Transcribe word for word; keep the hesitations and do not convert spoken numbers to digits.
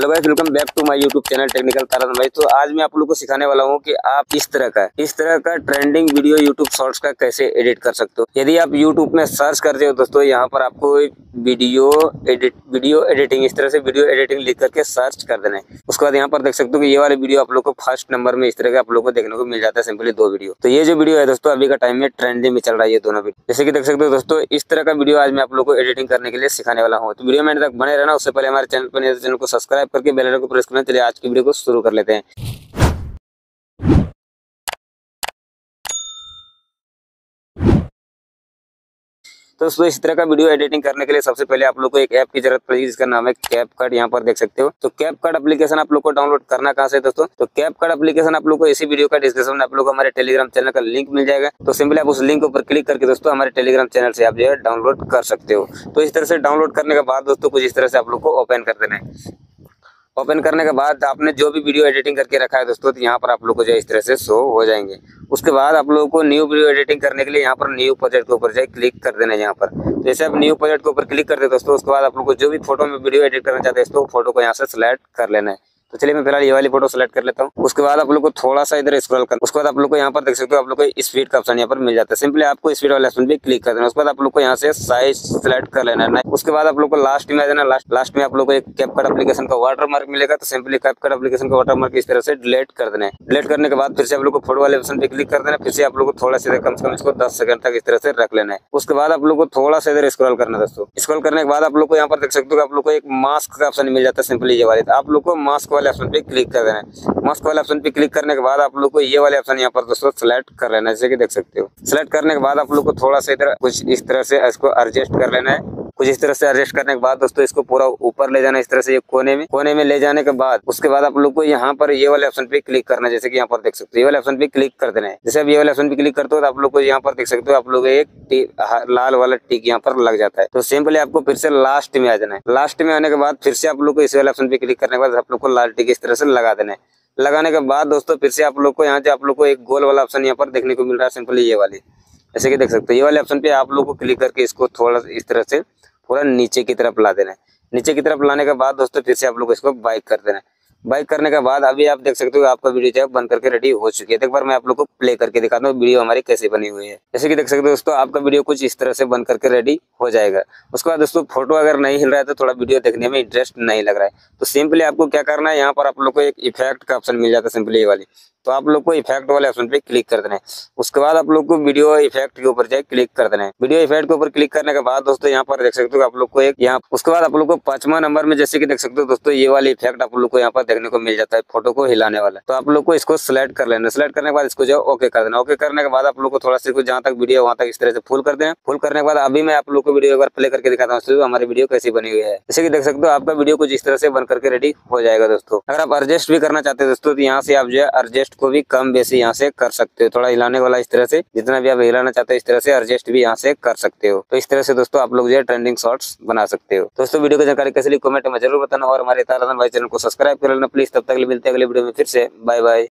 Hello guys, welcome back to my YouTube channel technical Taranand भाई। तो आज मैं आप लोगों को सिखाने वाला हूं कि आप इस तरह का इस तरह का ट्रेंडिंग वीडियो यूट्यूब शॉर्ट्स का कैसे एडिट कर सकते हो। यदि आप यूट्यूब में सर्च करते हो दोस्तों, यहां पर आपको वीडियो एडिट वीडियो एडिटिंग इस तरह से वीडियो एडिटिंग लिख करके सर्च कर देना है। उसके बाद यहाँ पर देख सकते हो कि ये वाले वीडियो आप लोग को फर्स्ट नंबर में इस तरह के आप लोग को देखने को मिल जाता है, सिंपली दो वीडियो। तो ये जो वीडियो है दोस्तों अभी का टाइम में ट्रेंडिंग में चल रहा है, ये दोनों वीडियो। जैसे कि देख सकते हो दोस्तों, इस तरह का वीडियो आज मैं आप लोग को एडिटिंग करने के लिए सिखाने वाला हूँ। तो वीडियो में तक बने रहना। उससे पहले हमारे चैनल पर चैनल को सब्सक्राइब करके बेल आइकन को प्रेस करना। चलिए आज की वीडियो को शुरू कर लेते हैं। तो दोस्तों इस तरह का वीडियो एडिटिंग करने के लिए सबसे पहले आप लोग को एक ऐप की जरूरत पड़ेगी जिसका नाम है कैपकट। यहाँ पर देख सकते हो। तो कैपकट एप्लीकेशन आप लोग को डाउनलोड करना कहाँ से दोस्तों? तो कैपकट एप्लीकेशन आप लोग को इसी वीडियो का डिस्क्रिप्शन में आप लोग को हमारे टेलीग्राम चैनल का लिंक मिल जाएगा। तो सिंपली आप उस लिंक पर क्लिक करके दोस्तों हमारे टेलीग्राम चैनल से आप जो है डाउनलोड कर सकते हो। तो इस तरह से डाउनलोड करने के बाद दोस्तों कुछ इस तरह से आप लोग को ओपन कर देना है। ओपन करने के बाद आपने जो भी वीडियो एडिटिंग करके रखा है दोस्तों, तो यहाँ पर आप लोग को जो इस तरह से शो हो जाएंगे। उसके बाद आप लोगों को न्यू वीडियो एडिटिंग करने के लिए यहाँ पर न्यू प्रोजेक्ट के ऊपर जो है क्लिक कर देना है। यहाँ पर जैसे आप न्यू प्रोजेक्ट के ऊपर क्लिक करते हैं दोस्तों, उसके बाद आप लोग को जो भी फोटो में वीडियो एडिट करना चाहते हैं दोस्तों, फोटो को यहाँ से सिलेक्ट कर लेना है। तो चलिए मैं फिलहाल ये वाली फोटो सेलेक्ट कर लेता हूँ। उसके बाद आप लोग को थोड़ा सा इधर स्क्रॉल कर, उसके बाद आप लोग को यहाँ पर देख सकते हो आप लोग को स्पीड का ऑप्शन यहाँ पर मिल जाता है। सिंपली आपको स्पीड वाले ऑप्शन पे क्लिक कर देना। उसके बाद आप लोग को यहाँ से साइज सेलेक्ट कर लेना है। उसके बाद आप लोग को लास्ट में आ जाना। लास्ट लास्ट में आप लोग को एक कैपकट एप्लीकेशन का वाटर मार्क मिलेगा। तो सिंपली कैपकट एप्लीकेशन का वाटर मार्क इस तरह से डिलीट कर देना है। डिलीट करने के बाद फिर से आप लोग को फोटो वाले ऑप्शन पे क्लिक कर देना। फिर से आप लोग को थोड़ा सा कम से कम इसको दस सेकंड तक इस तरह से रख लेना है। उसके बाद आप लोग को थोड़ा सा इधर स्क्रॉल करना दोस्तों। स्क्रॉल करने के बाद आप लोग को यहाँ पर देख सकते हो आप लोग को एक मास्क का ऑप्शन मिल जाता है। सिंपली ये वाले आप लोग को मास्क वाले ऑप्शन पे क्लिक कर देना है। मास्क वाले ऑप्शन पे क्लिक करने के बाद आप लोग को ये वाले ऑप्शन यहाँ पर दोस्तों सेलेक्ट कर लेना है, जैसे कि देख सकते हो। सेलेक्ट करने के बाद आप लोग को थोड़ा सा इधर कुछ इस तरह से इसको एडजस्ट कर लेना है। कुछ इस तरह से एडजस्ट करने के बाद दोस्तों इसको पूरा ऊपर ले जाना है, इस तरह से ये कोने में कोने में ले जाने के बाद उसके बाद आप लोग को यहाँ पर ये वाले ऑप्शन पे क्लिक करना है, जैसे कि यहाँ पर देख सकते हो। ये वाले ऑप्शन पे क्लिक कर देना है। जैसे आप ये वाले ऑप्शन पे क्लिक करते हो तो आप लोग को यहाँ पर देख सकते हो आप लोग एक लाल वाला टिक यहाँ पर लग जाता है। तो सिंपली आपको फिर से लास्ट में आ जाना है। लास्ट में आने के बाद फिर से आप लोग को इस वाले ऑप्शन पे क्लिक करने के बाद आप लोग को लाल टिक इस तरह से लगा देना है। लगाने के बाद दोस्तों फिर से आप लोग को यहाँ से आप लोग को एक गोल वाला ऑप्शन यहाँ पर देखने को मिल रहा है। सिंपली ये वाले, जैसे कि देख सकते हो, ये वाले ऑप्शन पे आप लोग को क्लिक करके इसको थोड़ा इस तरह से पूरा नीचे की तरफ ला देना है। नीचे की तरफ लाने के बाद दोस्तों फिर से आप लोग इसको बाइक कर देना है। बाइक करने के बाद अभी आप देख सकते हो आपका वीडियो जो है बन करके रेडी हो चुकी है। एक बार मैं आप लोग को प्ले करके दिखाता हूँ वीडियो हमारी कैसे बनी हुई है। जैसे कि देख सकते हो दोस्तों आपका वीडियो कुछ इस तरह से बन करके रेडी हो जाएगा। उसके बाद दोस्तों फोटो अगर नहीं हिल रहा है तो थोड़ा वीडियो देखने में इंटरेस्ट नहीं लग रहा है। तो सिंपली आपको क्या करना है, यहाँ पर आप लोग को एक इफेक्ट का ऑप्शन मिल जाता है। सिंपली ये वाली, तो आप लोग को इफेक्ट वाले ऑप्शन पे क्लिक कर देना है। उसके बाद आप लोग को वीडियो इफेक्ट के ऊपर जाए क्लिक कर देना है। वीडियो इफेक्ट के ऊपर क्लिक करने के बाद दोस्तों यहाँ पर देख सकते हो आप लोग को एक यहाँ, उसके बाद आप लोग को पांचवा नंबर में जैसे कि देख सकते हो दोस्तों ये वाले इफेक्ट आप लोग को यहाँ पर देखने को मिल जाता है, फोटो को हिलाने वाला। तो आप लोग को इसको सिलेक्ट कर लेना। सिलेक्ट करने के बाद इसको जो ओके कर देना। ओके करने के बाद आप लोग को थोड़ा सा जहाँ तक वीडियो वहाँ तक इस तरह से फुल कर देना। फुल करने के बाद अभी मैं आप लोग को वीडियो एक बार प्ले करके दिखाता हूँ हमारी वीडियो कैसी बनी हुई है। जैसे कि देख सकते हो आपका वीडियो कुछ इस तरह से बन करके रेडी हो जाएगा दोस्तों। अगर आप एडजस्ट भी करना चाहते हो दोस्तों, तो यहाँ से आप जो है एडजस्ट को भी कम बेसी यहाँ से कर सकते हो। थोड़ा हिलाने वाला इस तरह से जितना भी आप हिलाना चाहते हो इस तरह से एडजस्ट भी यहाँ से कर सकते हो। तो इस तरह से दोस्तों आप लोग जो है ट्रेंडिंग शॉर्ट्स बना सकते हो। दोस्तों वीडियो की जानकारी कैसी लगी कमेंट में जरूर बताना और हमारे तारानंद भाई चैनल को सब्सक्राइब कर लेना प्लीज। तब तक मिलते हैं अगले वीडियो में फिर से। Bye bye.